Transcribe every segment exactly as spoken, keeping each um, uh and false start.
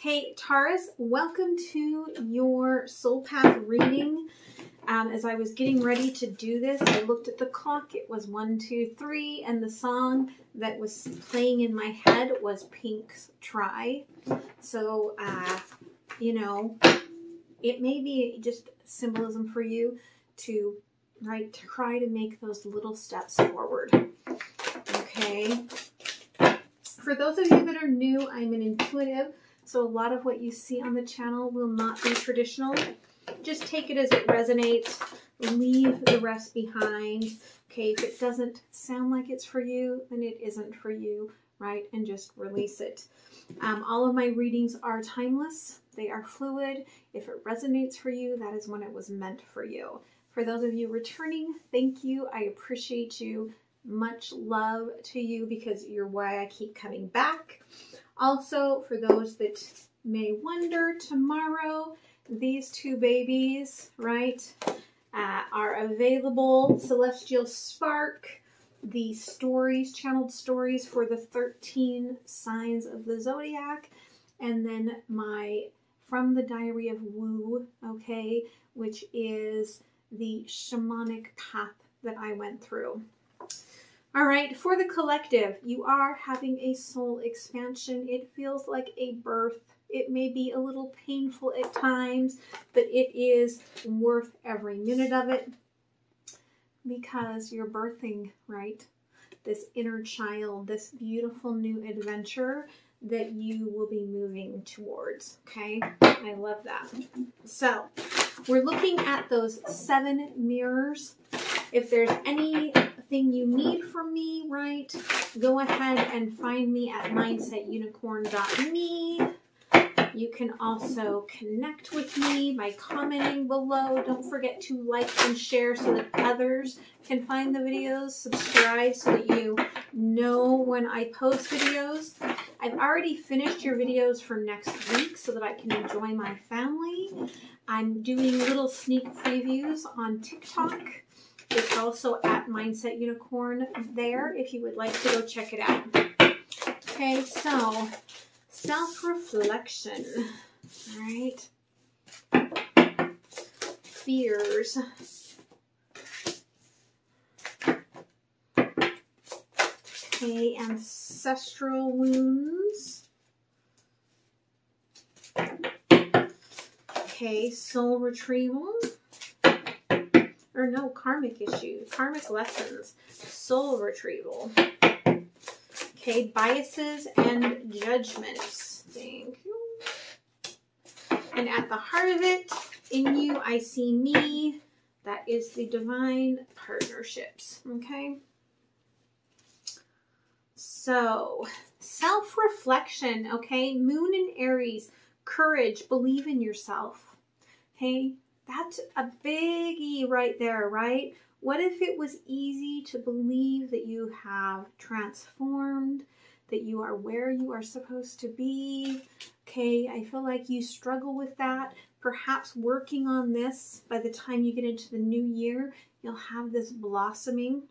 Hey Taurus, welcome to your soul path reading. Um, as I was getting ready to do this, I looked at the clock. It was one, two, three, and the song that was playing in my head was Pink's Try. So, uh, you know, it may be just symbolism for you to, right, to try to make those little steps forward. Okay. For those of you that are new, I'm an intuitive. So a lot of what you see on the channel will not be traditional. Just take it as it resonates. Leave the rest behind. Okay, if it doesn't sound like it's for you, then it isn't for you, right? And just release it. Um, all of my readings are timeless. They are fluid. If it resonates for you, that is when it was meant for you. For those of you returning, thank you. I appreciate you. Much love to you because you're why I keep coming back. Also, for those that may wonder, tomorrow, these two babies, right, uh, are available. Celestial Spark, the stories, channeled stories for the thirteen signs of the zodiac. And then my From the Diary of Wu, okay, which is the shamanic path that I went through. All right, for the collective, you are having a soul expansion. It feels like a birth. It may be a little painful at times, but it is worth every minute of it because you're birthing, right? This inner child, this beautiful new adventure that you will be moving towards, okay? I love that. So we're looking at those seven mirrors. If there's any thing you need from me, right, go ahead and find me at mindset unicorn dot me. You can also connect with me by commenting below. Don't forget to like and share so that others can find the videos. Subscribe so that you know when I post videos. I've already finished your videos for next week so that I can enjoy my family. I'm doing little sneak previews on TikTok. It's also at Mindset Unicorn there if you would like to go check it out. Okay, so self-reflection, all right? Fears. Okay, ancestral wounds. Okay, soul retrieval. Or no, karmic issues, karmic lessons, soul retrieval. Okay, biases and judgments. Thank you. And at the heart of it, in you, I see me. That is the divine partnerships, okay? So, self-reflection, okay? Moon in Aries, courage, believe in yourself, okay? That's a biggie right there, right? What if it was easy to believe that you have transformed, that you are where you are supposed to be? Okay, I feel like you struggle with that. Perhaps working on this, by the time you get into the new year, you'll have this blossoming,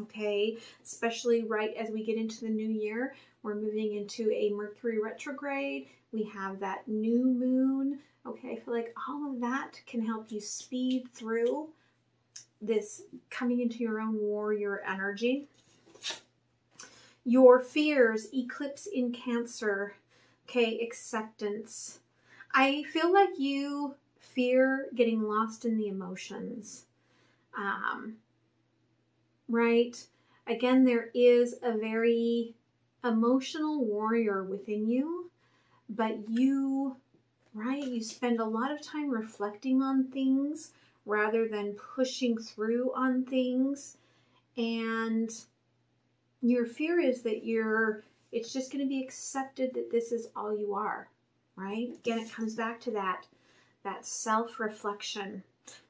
okay? Especially right as we get into the new year, we're moving into a Mercury retrograde. We have that new moon. Okay, I feel like all of that can help you speed through this coming into your own warrior energy. Your fears, eclipse in Cancer, okay, acceptance. I feel like you fear getting lost in the emotions, um, right? Again, there is a very emotional warrior within you, but you... right? You spend a lot of time reflecting on things rather than pushing through on things. And your fear is that you're, it's just going to be accepted that this is all you are, right? Again, it comes back to that, that self-reflection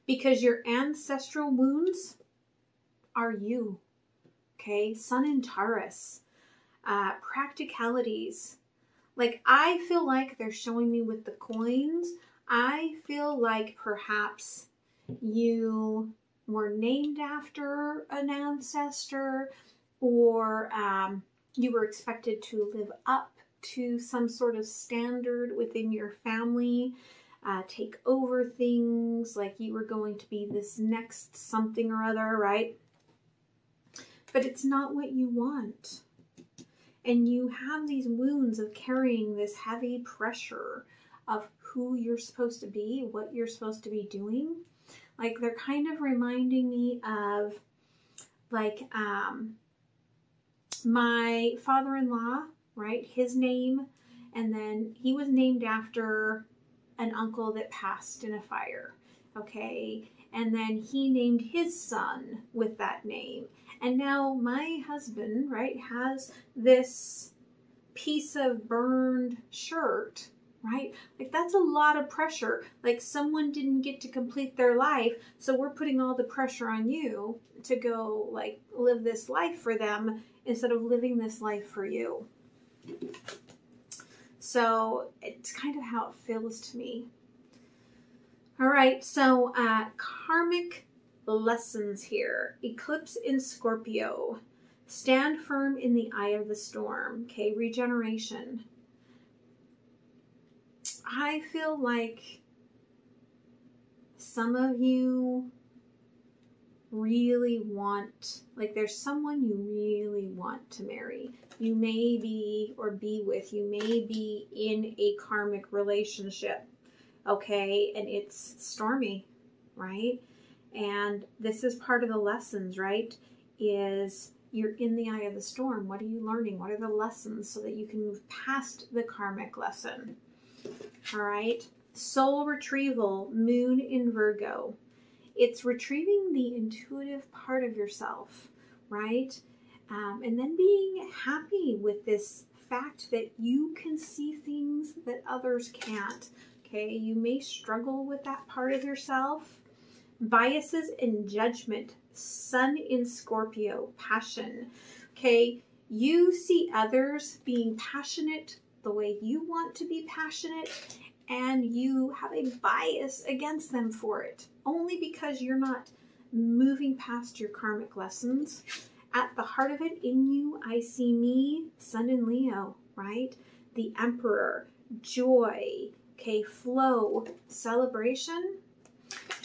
because your ancestral wounds are you, okay? Sun in Taurus, uh, practicalities. Like, I feel like they're showing me with the coins. I feel like perhaps you were named after an ancestor or um, you were expected to live up to some sort of standard within your family, uh, take over things, like you were going to be this next something or other, right? But it's not what you want. And you have these wounds of carrying this heavy pressure of who you're supposed to be, what you're supposed to be doing. Like, they're kind of reminding me of, like, um, my father-in-law, right? His name, and then he was named after an uncle that passed in a fire, okay? And then he named his son with that name. And now my husband, right, has this piece of burned shirt, right? Like, that's a lot of pressure. Like, someone didn't get to complete their life, so we're putting all the pressure on you to go, like, live this life for them instead of living this life for you. So it's kind of how it feels to me. All right, so uh, karmic lessons here. Eclipse in Scorpio. Stand firm in the eye of the storm. Okay, regeneration. I feel like some of you really want, like there's someone you really want to marry. You may be or be with, you may be in a karmic relationship, okay? And it's stormy, right? And this is part of the lessons, right? Is you're in the eye of the storm. What are you learning? What are the lessons so that you can move past the karmic lesson? All right. Soul retrieval, moon in Virgo. It's retrieving the intuitive part of yourself, right? Um, and then being happy with this fact that you can see things that others can't, okay? You may struggle with that part of yourself. Biases and judgment, sun in Scorpio, passion, okay? You see others being passionate the way you want to be passionate, and you have a bias against them for it, only because you're not moving past your karmic lessons. At the heart of it, in you, I see me, sun in Leo, right? The Emperor, joy, okay, flow, celebration.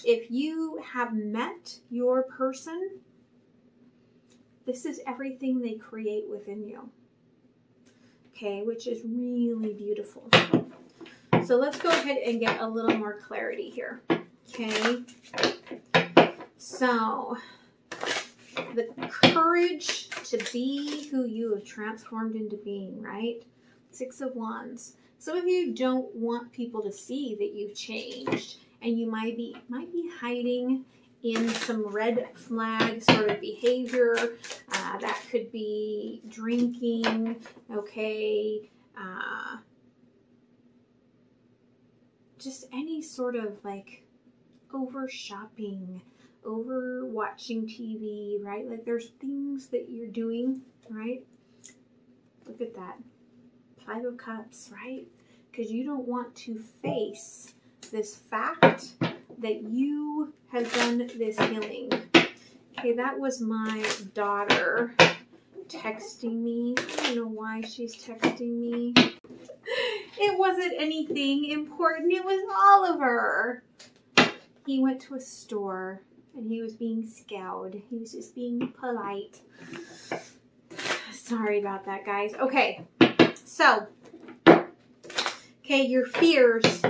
If you have met your person, this is everything they create within you. Okay, which is really beautiful. So let's go ahead and get a little more clarity here. Okay, so the courage to be who you have transformed into being, right? Six of Wands. Some of you don't want people to see that you've changed, and you might be might be hiding in some red flag sort of behavior. Uh, that could be drinking, okay, uh, just any sort of like over shopping, over watching T V, right? Like there's things that you're doing, right? Look at that, Five of Cups, right? Because you don't want to face this fact that you have done this healing. Okay, that was my daughter texting me. I don't know why she's texting me. It wasn't anything important. It was Oliver. He went to a store and he was being scowled. He was just being polite. Sorry about that, guys. Okay, so, okay, your fears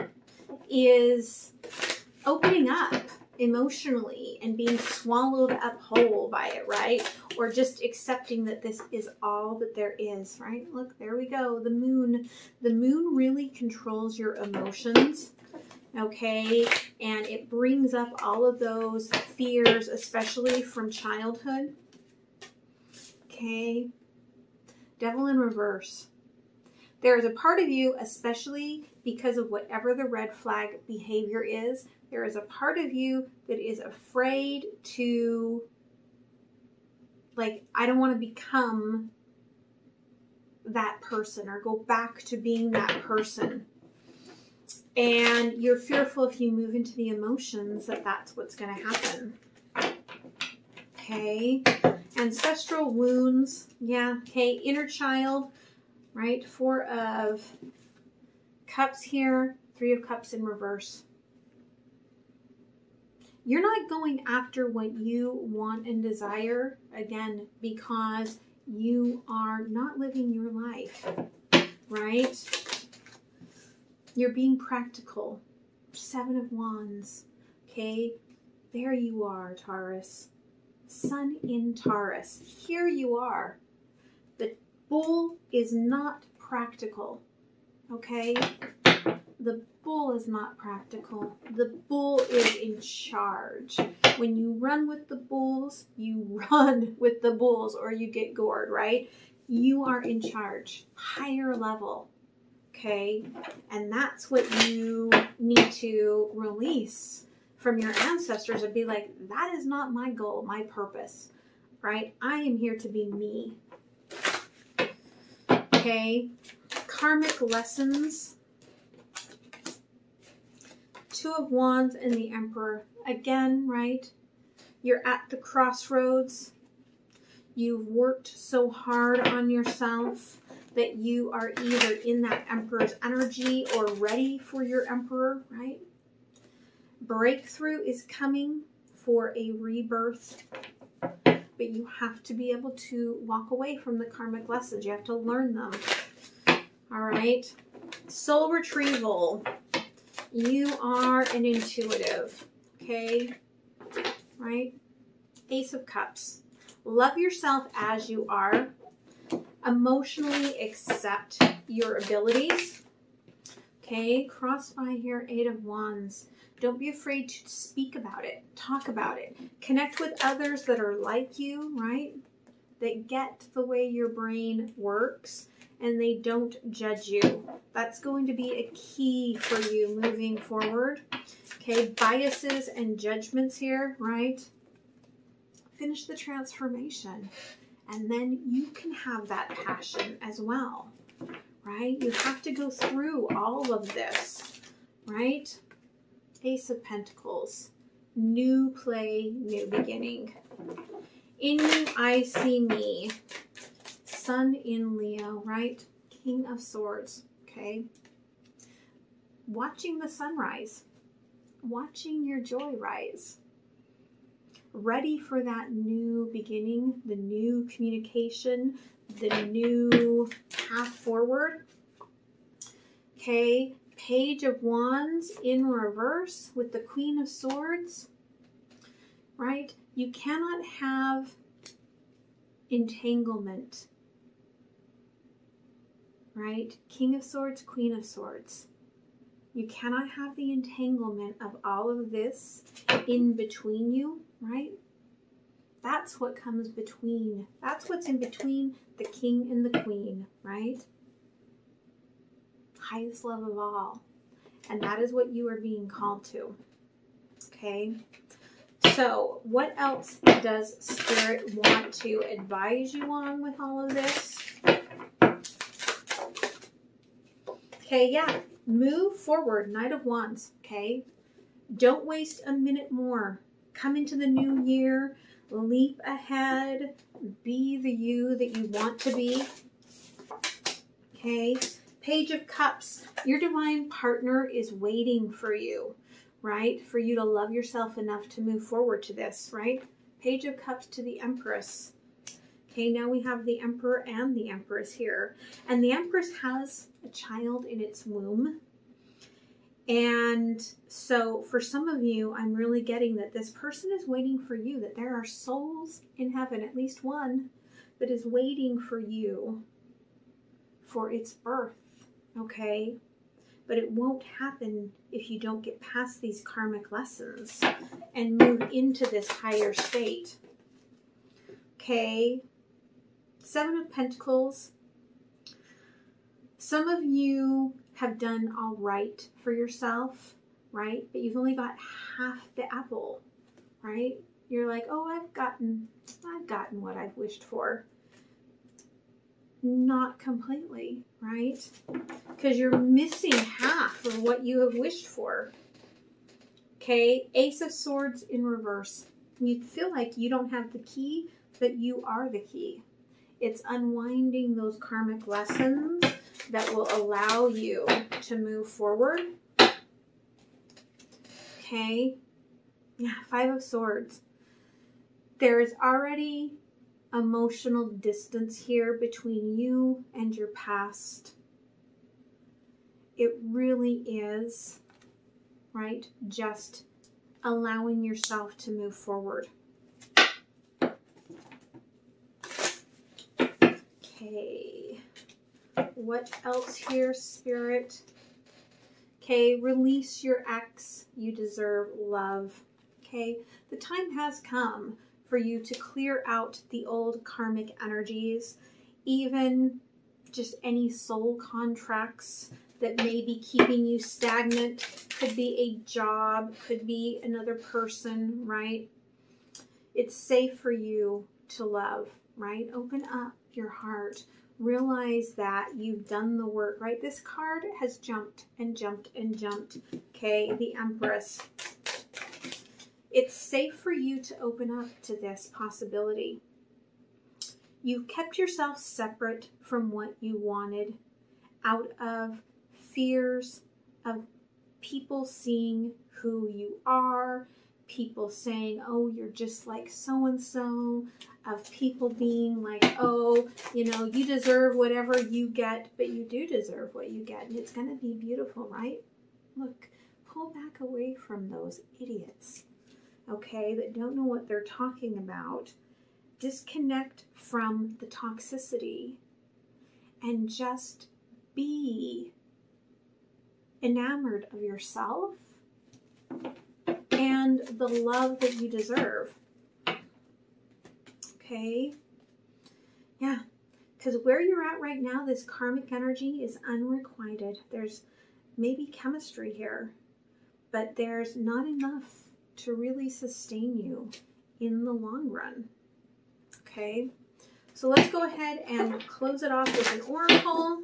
is opening up emotionally and being swallowed up whole by it, right? Or just accepting that this is all that there is, right? Look, there we go. The moon. The moon really controls your emotions, okay? And it brings up all of those fears, especially from childhood, okay? Devil in reverse. There is a part of you, especially because of whatever the red flag behavior is, there is a part of you that is afraid to, like, I don't want to become that person or go back to being that person. And you're fearful if you move into the emotions that that's what's going to happen. Okay. Ancestral wounds. Yeah. Okay. Inner child. right? Four of Cups here, Three of Cups in reverse. You're not going after what you want and desire, again, because you are not living your life, right? You're being practical. Seven of Wands, okay? There you are, Taurus. Sun in Taurus. Here you are. The bull is not practical, okay? The bull is not practical. The bull is in charge. When you run with the bulls, you run with the bulls or you get gored, right? You are in charge, higher level, okay? And that's what you need to release from your ancestors and be like, that is not my goal, my purpose, right? I am here to be me, okay? Karmic lessons. Two of Wands and the Emperor. Again, right? You're at the crossroads. You've worked so hard on yourself that you are either in that Emperor's energy or ready for your Emperor, right? Breakthrough is coming for a rebirth, but you have to be able to walk away from the karmic lessons. You have to learn them. All right. Soul retrieval. You are an intuitive, okay, right? Ace of Cups. Love yourself as you are. Emotionally accept your abilities, okay? Crossed by here, Eight of Wands. Don't be afraid to speak about it. Talk about it. Connect with others that are like you, right? That get the way your brain works. And they don't judge you. That's going to be a key for you moving forward. Okay, biases and judgments here, right? Finish the transformation. And then you can have that passion as well, right? You have to go through all of this, right? Ace of Pentacles. New play, new beginning. In you, I see me. Sun in Leo, right? King of Swords, okay? Watching the sunrise, watching your joy rise. Ready for that new beginning, the new communication, the new path forward, okay? Page of Wands in reverse with the Queen of Swords, right? You cannot have entanglement. Right? King of Swords, Queen of Swords. You cannot have the entanglement of all of this in between you, right? That's what comes between. That's what's in between the king and the queen, right? Highest love of all. And that is what you are being called to. Okay? So, what else does Spirit want to advise you on with all of this? Okay, yeah, move forward, Knight of Wands, okay? Don't waste a minute more. Come into the new year, leap ahead, be the you that you want to be, okay? Page of Cups, your divine partner is waiting for you, right? For you to love yourself enough to move forward to this, right? Page of Cups to the Empress. Okay, now we have the Emperor and the Empress here. And the Empress has a child in its womb. And so for some of you, I'm really getting that this person is waiting for you, that there are souls in heaven, at least one, that is waiting for you for its birth, okay? But it won't happen if you don't get past these karmic lessons and move into this higher state, okay? Seven of Pentacles. Some of you have done all right for yourself, right? But you've only got half the apple, right? You're like, oh, I've gotten, I've gotten what I've wished for. Not completely, right? Because you're missing half of what you have wished for. Okay, Ace of Swords in reverse. You feel like you don't have the key, but you are the key. It's unwinding those karmic lessons that will allow you to move forward. Okay. Yeah, Five of Swords. There is already emotional distance here between you and your past. It really is, right? Just allowing yourself to move forward. Okay. What else here, Spirit? Okay. Release your ex. You deserve love. Okay. The time has come for you to clear out the old karmic energies, even just any soul contracts that may be keeping you stagnant. Could be a job, could be another person, right? It's safe for you to love, right? Open up your heart. Realize that you've done the work, right? This card has jumped and jumped and jumped, okay? The Empress. It's safe for you to open up to this possibility. You've kept yourself separate from what you wanted out of fears of people seeing who you are, people saying, oh, you're just like so-and-so, of people being like, oh, you know, you deserve whatever you get, but you do deserve what you get, and it's going to be beautiful, right? Look, pull back away from those idiots. Okay, that don't know what they're talking about. Disconnect from the toxicity and just be enamored of yourself and the love that you deserve. Okay, yeah, because where you're at right now, this karmic energy is unrequited. There's maybe chemistry here, but there's not enough to really sustain you in the long run. Okay, so let's go ahead and close it off with an oracle.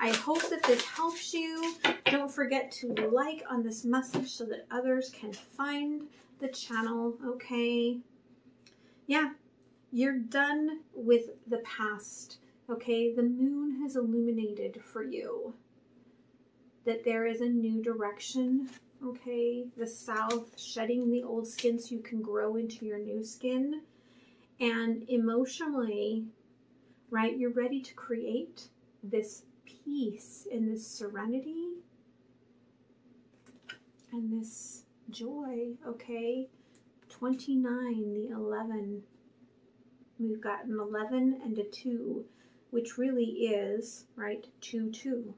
I hope that this helps you. Don't forget to like on this message so that others can find the channel. Okay, yeah, you're done with the past. Okay, the moon has illuminated for you that there is a new direction. Okay, the south, shedding the old skin so you can grow into your new skin. And emotionally, right, you're ready to create this peace and this serenity and this joy, okay? twenty-nine, the eleven. We've got an eleven and a two, which really is, right, two, two.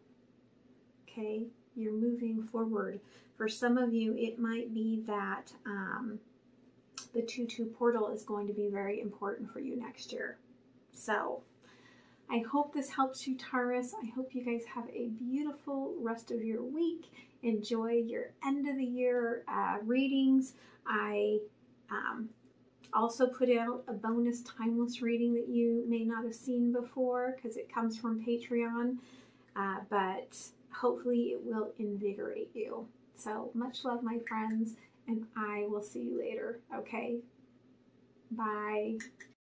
Okay, you're moving forward. For some of you, it might be that um, the two two portal is going to be very important for you next year. So I hope this helps you, Taurus. I hope you guys have a beautiful rest of your week. Enjoy your end of the year uh, readings. I um, also put out a bonus timeless reading that you may not have seen before because it comes from Patreon, uh, but hopefully it will invigorate you. So much love, my friends, and I will see you later, okay? Bye.